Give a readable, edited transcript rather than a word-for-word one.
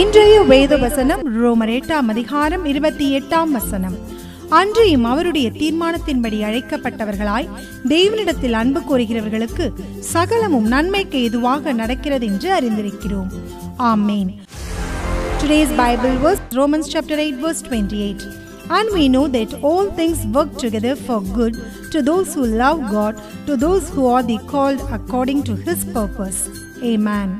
இன்றைய வேத வசனம் ரோமர் 8ஆம் அதிகாரம் 28ஆம் வசனம். அன்றியும் அவருடைய தீர்மானத்தின்படி அழைக்கப்பட்டவர்களாய் தேவனிடத்தில் அன்பு கோருகிறவர்களுக்கு சகலமும் நன்மைக்கு ஏதுவாக நடக்கிறது என்று அறிந்திருக்கிறோம். ஆமென். Today's Bible verse, Romans chapter 8 verse 28. And we know that all things work together for good to those who love God, to those who are the called according to His purpose. Amen.